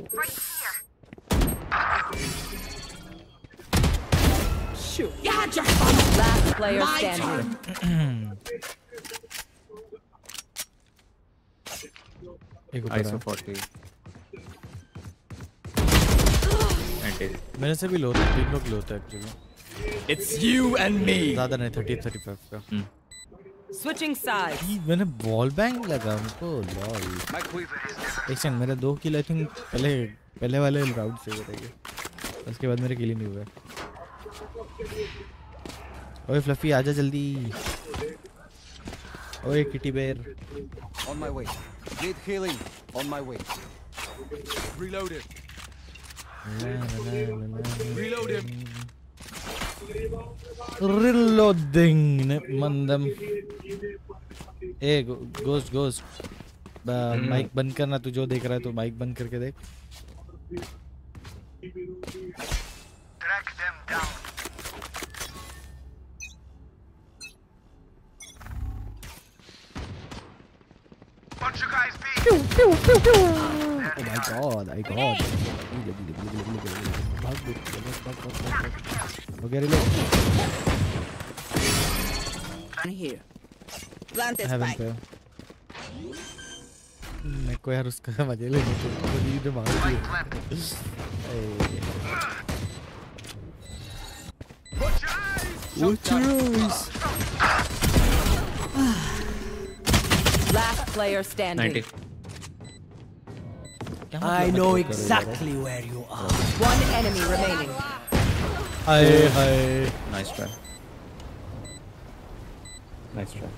लास्ट प्लेयर स्टैंडिंग आईसो forty मेरे से भी लो था तीन लोग लो था actually it's you and me ज्यादा नहीं thirty thirty-five का स्विचिंग साइड मैंने बॉल बैंग लगा उनको लॉल एक्शन मेरे दो किल आई थिंक पहले पहले वाले राउंड से हुए थे उसके बाद मेरे किल ही नहीं हुए ओए फ्लफी आजा जल्दी ओए Kitty Bear on my way need healing on my way reloaded Reload him. Reloading mandam. Hey ghost ghost. Mic बंद करना तू जो देख रहा है तो mic बंद करके देख. Track them down. Punch you guys beat. Oh my god, I got. Okay, reload. I'm here. Plant this spike. मैं को यार उसका मजे लेने को नहीं दे मारती है। What choice? Last player standing. ninety. I know exactly where you are. One enemy remaining. Hey hey. Nice try. Nice try.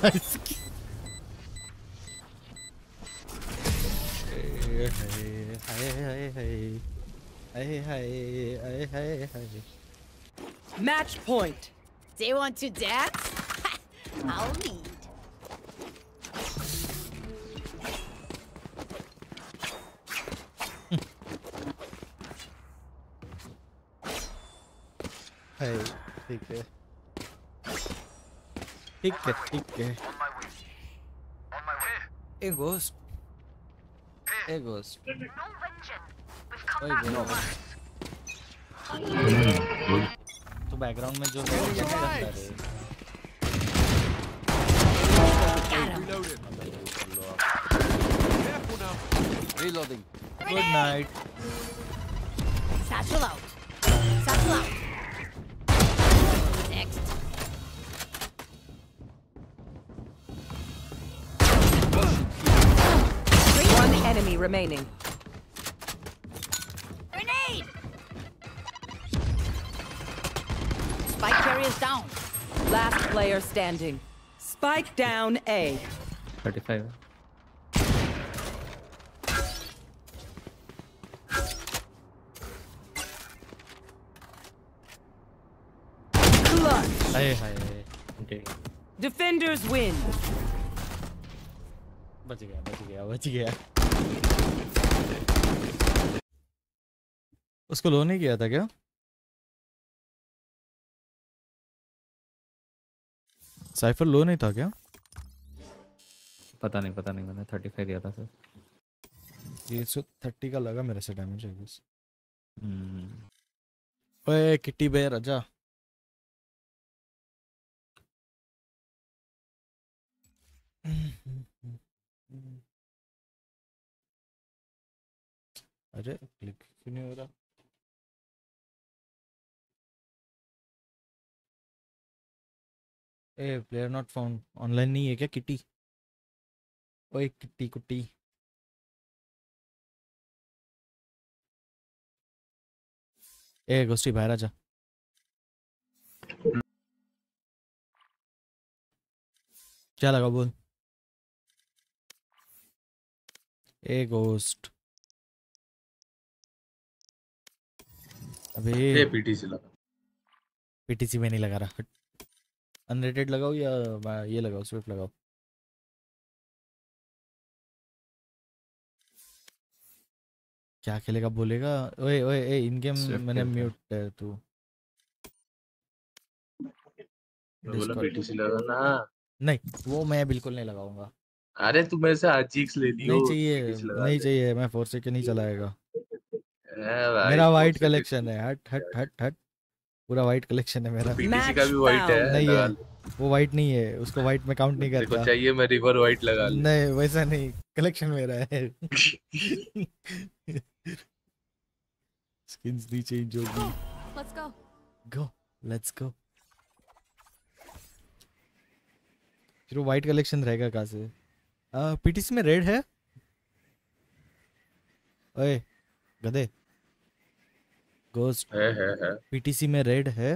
Nice. Hey hey hey hey hey hey hey. Match point. They want to dance? I'll lead. Hey, ठीक है ठीक है ठीक है। A ghost, a ghost, तो background में जो है reloading. Good night. Satchel out. Satchel out. Next. One enemy remaining. Grenade. Spike carriers down. Last player standing. Spike down A. thirty-five. Hey, hey, hey. Okay. Defenders win. बच गया बच गया बच गया। उसको लो नहीं किया था क्या? साइफर लो नहीं था क्या? पता नहीं पता नहीं मैंने पैंतीस दिया था सर। ये एक सौ तीस का लगा मेरे से डैमेज है बस। हम्म। ओए किट्टी बेयर आजा। अरे क्लिक क्यों नहीं हो रहा? A player not found. Online नहीं है क्या किटी? ओए किटी कुटी ए गोस्टी बाहर आजा। क्या लगा बोल? ए गोस्ट अबे पीटीसी लगा। पीटीसी में नहीं लगा रहा। अनरेटेड लगाओ या ये लगाओ स्विफ्ट लगाओ। क्या खेलेगा बोलेगा? ओए ओए ए इन गेम मैंने म्यूट है तू। बोला पीटीसी लगा ना। नहीं वो मैं बिल्कुल नहीं लगाऊंगा। अरे तू मेरे से आजीक्स ले लियो। नहीं चाहिए नहीं चाहिए मैं फोर्स से के नहीं चलाएगा। मेरा वाइट कलेक्शन है। हट हट हट हट पूरा वाइट कलेक्शन है मेरा। पीटीसी का भी वाइट है। नहीं है वो वाइट नहीं है। उसको वाइट में काउंट नहीं करता। देखो चाहिए मैं रिवर वाइट लगा लूं। नहीं वैसा नहीं कलेक्शन मेरा है। स्किन्स दी चेंज होगी। Let's go go let's go. फिर वो वाइट कलेक्शन रहेगा कहाँ से? पीटीसी में रेड है। ओए गधे गोस्ट है है है पीटीसी में रेड है।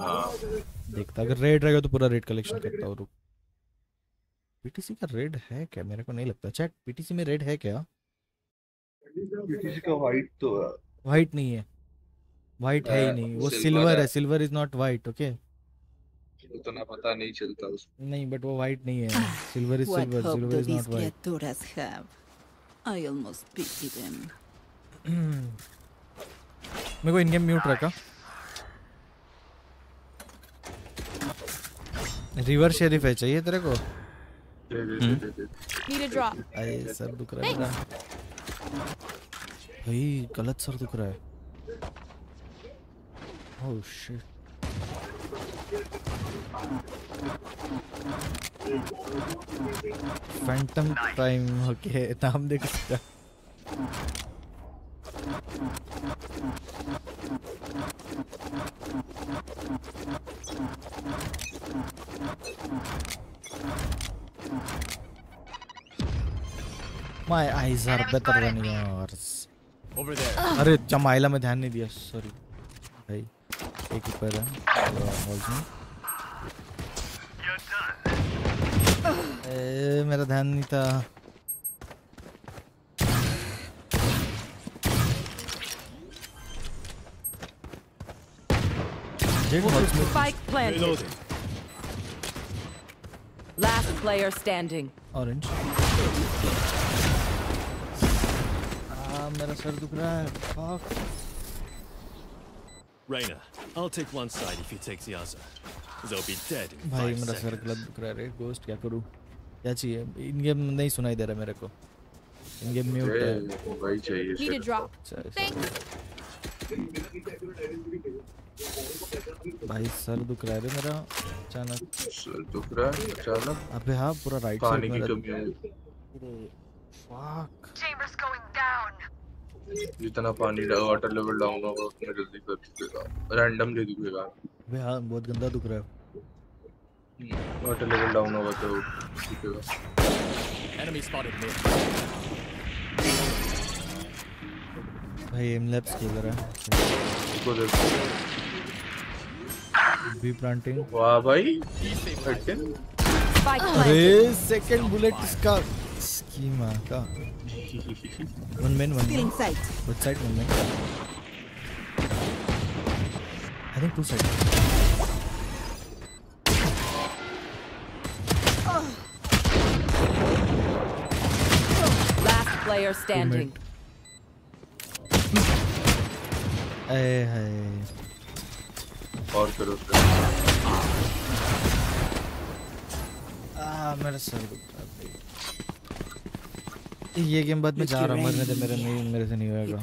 हाँ देखता अगर रेड रहेगा तो पूरा रेड कलेक्शन करता हूँ। रुक पीटीसी का रेड है क्या? मेरे को नहीं लगता। चेक पीटीसी में रेड है क्या? पीटीसी का वाइट तो वाइट नहीं है। वाइट है ही नहीं वो सिल्वर है। Silver is not white. Okay उतना पता नहीं चलता उसको। नहीं बट वो वाइट नहीं है। Silver is silver. Silver is not white. I almost picked them. मेरे को इन गेम म्यूट रखा। रिवर शेरिफ है चाहिए तेरे को? दे दे दे दे। Need a drop. अरे सर दुख रहा है मेरा। भाई गलत सर दुख रहा है। Oh shit. Phantom time okay नाम देख सकता। My eyes are better than yours. अरे जमाइला में ध्यान नहीं दिया सॉरी भाई। एक ऊपर है ए, मेरा ध्यान नहीं था। Last player standing. Orange. Ah, मेरा सर दुख रहा है। Fuck. Reyna, I'll take one side if you take the other. They'll be dead in भाई मेरा सर गलत दुख रहा है। गोस्ट क्या करूं, क्या चाहिए? इन गेम नहीं सुनाई दे रहा मेरे को, इन गेम म्यूट है भाई। चाहिए भाई, सर दुख रहा है मेरा अचानक, सर दुख रहा है अचानक। अबे हां पूरा राइट साइड में फक चेंबर्स गोइंग डाउन। जितना पानी डाल वाटर लेवल डाउन होगा उतना जल्दी कर देगा, रैंडम दे दूंगा। अबे हां बहुत गंदा दुख रहा है, वाटर लेवल डाउन होगा तो ठीक होगा। एनिमी स्पॉटेड मी भाई, एम लैब्स खेल रहा है इसको देखो। बी प्लांटिंग, वाह भाई सेकंड, अरे सेकंड बुलेट इसका स्कीमा का। One man one man but side one man, I think two side. Player standing. Hey hey. और करो आ मेरा सर दुखता है। ये गेम बाद में जा रहा हूं, मरने दे मेरे, नहीं मेरे से नहीं होएगा।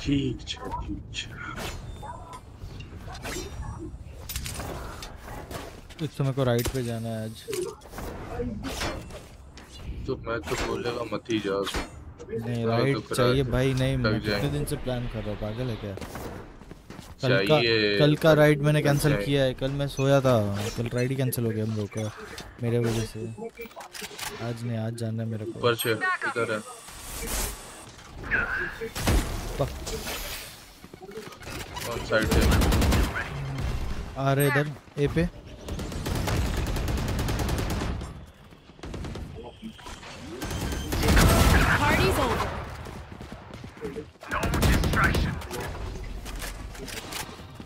ठीक ठीक, इस समय को राइट पे जाना है आज तो। मैं तो बोलेगा मत ही जाओ, नहीं राइट तो चाहिए भाई। नहीं मैं कितने दिन से प्लान कर रहा हूँ, पागल है क्या? कल का कल का राइड मैंने कैंसिल किया है, कल मैं सोया था, कल राइड ही कैंसिल हो गया हम लोग का मेरे वजह से। आज नहीं, आज जाना है मेरे को। ऊपर से इधर है और साइड से आ रहे इधर ए पे।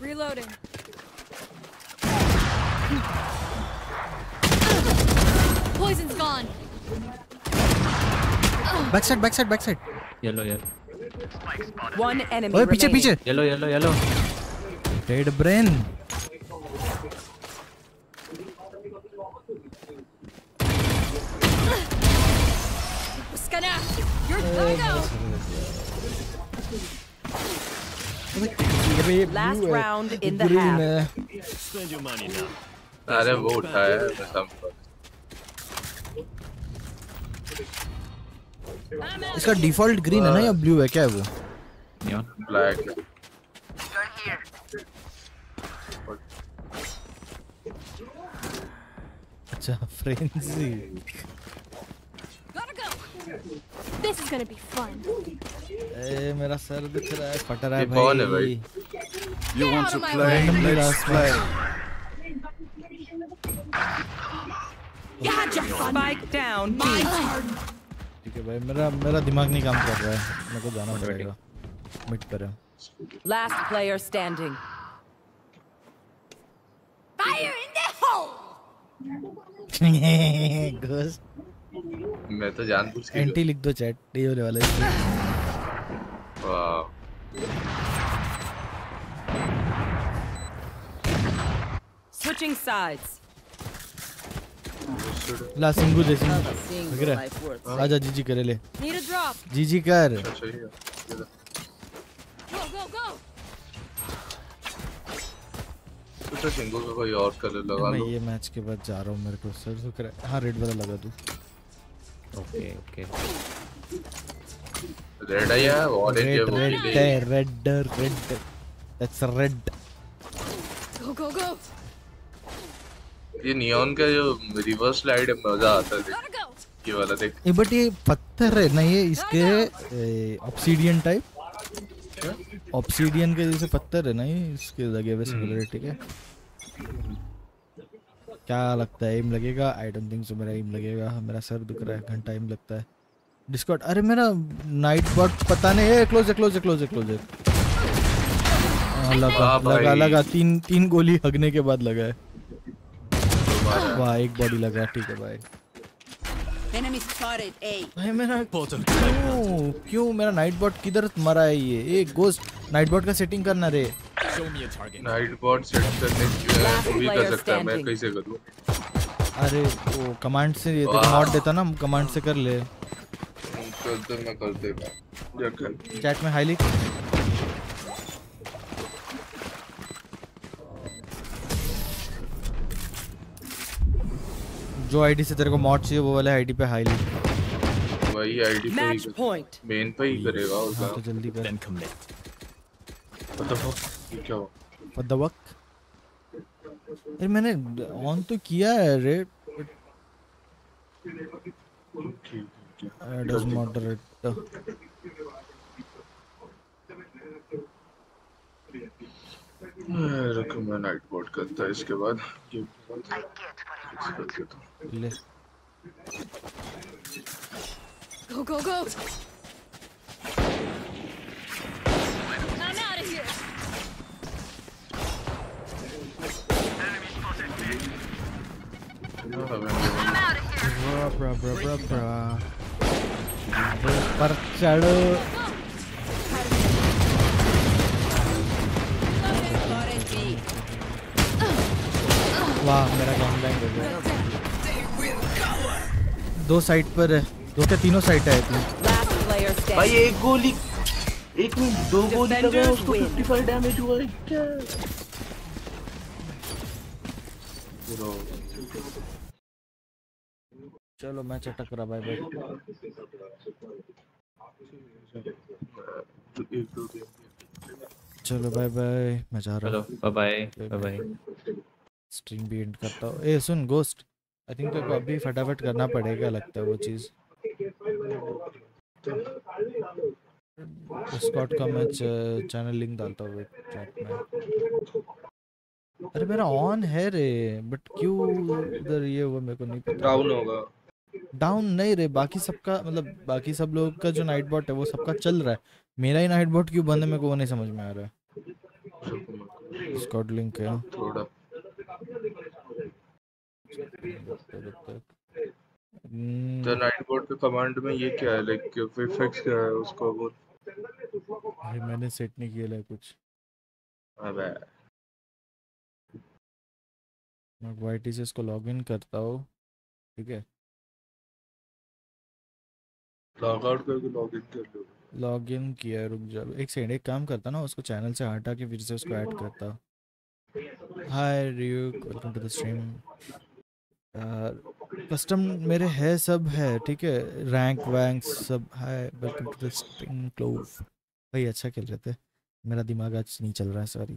Reloading. Poison's gone. Backside, backside, backside. Yellow, yellow. One enemy. Oh, पीछे पीछे. Yellow, yellow, yellow. Dead brain. Scanner, you're done. Last round in the half. Spend your money now. अरे वो उठाया है संपर्क। इसका डिफ़ॉल्ट ग्रीन है ना या ब्लू है, क्या है वो? या ब्लैक है। अच्छा frenzy. This is gonna be fun. ए मेरा सर दुख रहा है, फट रहा है भाई। You want to play? Let's play. Gotcha. Spike down. ठीक है भाई, मेरा मेरा दिमाग नहीं काम कर रहा है, मेरे को जाना पड़ेगा। मिट पर है। Last player standing. Fire in the hole. Ghost. मैं तो जानबूझ के एंटी लिख दो चैट, नहीं होने वाला है। Wow switching sides. ला सिंगू जैसी वगैरह, आजा जीजी करे, ले जीजी कर। गो गो गो, तो सिंगू का कोई और कलर लगा लो। मैं ये मैच के बाद जा रहा हूं, मेरे को सर दुख रहा है। हां रेड वाला लगा दूं। ओके ओके, रेड है या ऑरेंज है? वो red red red, that's red. Go go go, ये नियॉन का जो रिवर्स स्लाइड है मजा आता है। ये वाला देख, ये बट ये पत्थर है ना, ये इसके ऑब्सीडियन टाइप, ऑब्सीडियन के जैसे पत्थर है ना ये, इसके लगे हुए सिमिलर। ठीक है, क्या लगता है एम लगेगा? आई डोंट थिंक सो मेरा एम लगेगा। मेरा सर दुख रहा है, घंटा एम लगता है। डिस्कॉर्ड, अरे मेरा नाइट बॉट पता नहीं है। क्लोज क्लोज क्लोज क्लोज, लगा लगा लगा तीन तीन गोली हगने के बाद लगा है। वाह एक बॉडी लगा, ठीक है भाई। Enemy spotted A. भाई मेरा क्यों क्यों मेरा नाइटबॉट किधर मरा है ये? एक गोस्ट नाइटबॉट का सेटिंग करना रे। नाइटबॉट सेट करने जो है वो भी कर सकता है, मैं कैसे करूं? अरे वो कमांड से ये तो मॉड देता ना, कमांड से कर ले। तो मैं कर देगा। चैट में हाई लिख। जो आईडी से तेरे को मॉड चाहिए वो वाले आईडी पे हाई लिख। वही आईडी पे मेन पे ही करेगा उसका। तो जल्दी कर। मतलब क्या हो? मतलब यार मैंने ऑन तो किया है रेड। डज मॉडरेट रखो, मैं नाइट बोर्ड करता है इसके बाद ले। गो गो गो ब्रा ब्रा ब्रा ब्रा पर चढ़ो। वाह मेरा गन बैंग हो गया। दो साइड पर है, दो क्या तीनों साइड है इतनी। भाई एक गोली एक में दो गोली लगा उसको पचपन डैमेज हुआ है क्या? चलो मैं चटक रहा भाई। भाई चलो बाय बाय, मैं जा रहा हूं। Bye bye. स्ट्रीम भी एंड करता हूं। ए सुन गोस्ट, आई थिंक तेरे को अभी फटाफट करना पड़ेगा लगता है वो चीज। स्कॉट का मैं चैनल लिंक डालता हूं चैट में। अरे मेरा ऑन है रे, बट क्यों उधर ये हुआ मेरे को नहीं पता। डाउन होगा। डाउन नहीं रे, बाकी सबका मतलब बाकी सब लोग का जो नाइट बॉट है वो सबका चल रहा है, मेरा ही नाइट बॉट क्यों बंद है मेरे को वो नहीं समझ में आ रहा है। स्कॉट लिंक है थोड़ा तो नाइट बॉट के कमांड में ये क्या है लाइक प्रीफिक्स क्या है उसको बोल। भाई मैंने सेट नहीं किया है कुछ। अबे मैं वाईटी से इसको लॉगिन करता हूँ, ठीक है? लॉग आउट करके लॉगिन कर लो। लॉगिन किया, रुक जा एक सेकंड। एक काम करता ना, उसको चैनल से हटा के फिर से उसको ऐड करता। Hi रियू, welcome to the stream. Custom मेरे है सब है, ठीक है? रैंक वैंक सब। Hi welcome to the stream clove. भाई अच्छा खेल रहे थे, मेरा दिमाग आज नहीं चल रहा है, सॉरी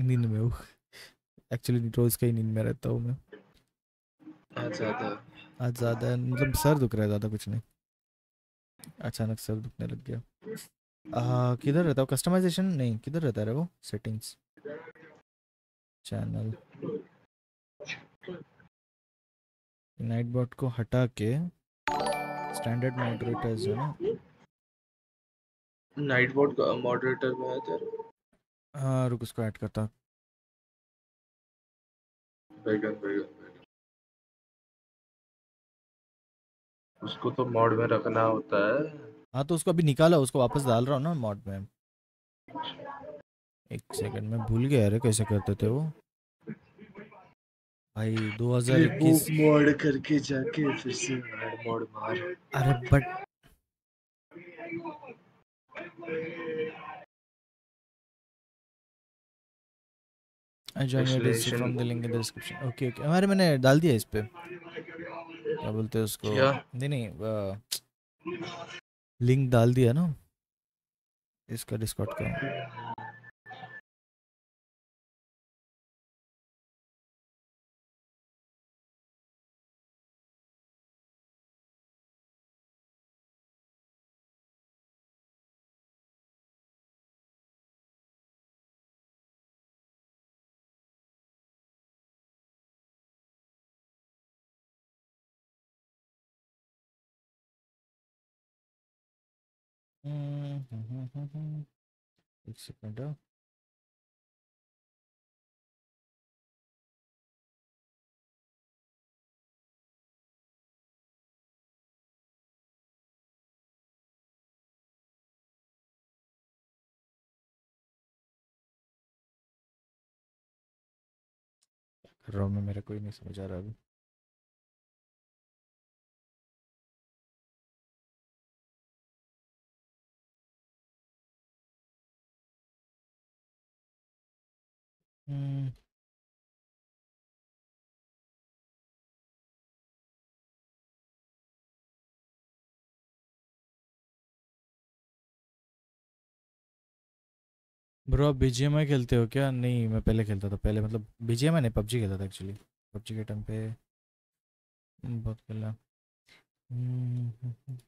नींद में हूँ। एक्चुअली रोज कहीं नींद में रहता हूँ मैं। आज ज़्यादा आज ज़्यादा मतलब सर दुख रहा है, ज़्यादा कुछ नहीं, अचानक सर दुखने लग गया। किधर रहता हूँ? कस्टमाइजेशन नहीं, किधर रहता है वो? सेटिंग्स चैनल नाइट बॉट को हटा के स्टैंडर्ड मॉडरेटर्स है ना नाइट बॉट का मॉडरेटर में है तेरा। हाँ रुक उसको ऐड करता। बैगन, बैगन, बैगन। उसको तो मॉड में रखना होता है। हाँ तो उसको अभी निकाला, उसको वापस डाल रहा हूँ ना मॉड में। एक सेकंड में भूल गया अरे कैसे करते थे वो। भाई दो हज़ार इक्कीस मॉड करके जाके फिर से मॉड मार। अरे but from the link in the description. Okay okay हमारे मैंने डाल दिया इस पे, क्या बोलते हैं उसको? नहीं नहीं लिंक डाल दिया ना इसका डिस्कॉर्ड का। एक सेकंड है। कर रहा हूँ मैं, मेरा कोई नहीं समझ आ रहा अभी। हम्म, ब्रो आप बीजीएमआई खेलते हो क्या? नहीं मैं पहले खेलता था, पहले मतलब बीजीएमआई नहीं पबजी खेलता था एक्चुअली। पबजी के टाइम पे बहुत खेला। हम्म, हम्म, हम्म।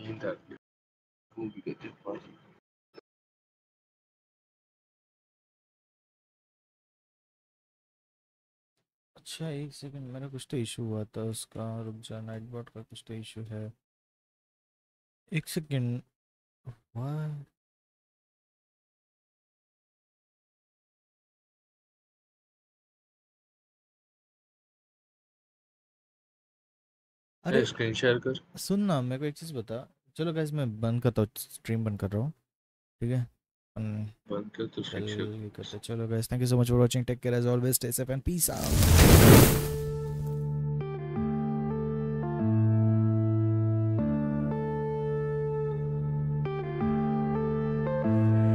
नींद आ गई, भूख भी कहते हैं। अच्छा एक सेकंड, मेरा कुछ तो इशू हुआ था उसका, रुक जा, नाइटबॉट का कुछ तो इशू है, एक सेकंड। वाह अरे स्क्रीन शेयर कर। सुन ना, मेरे को एक चीज़ बता। चलो गाइस मैं बंद करता हूँ, स्ट्रीम बंद कर रहा हूँ, ठीक है? अपन बंद कर तो स्क्रीन शेयर कर। करते चलो guys, thank you so much for watching, take care as always, stay safe and peace out.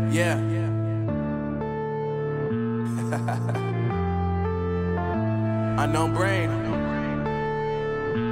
Yeah. Unknown brain.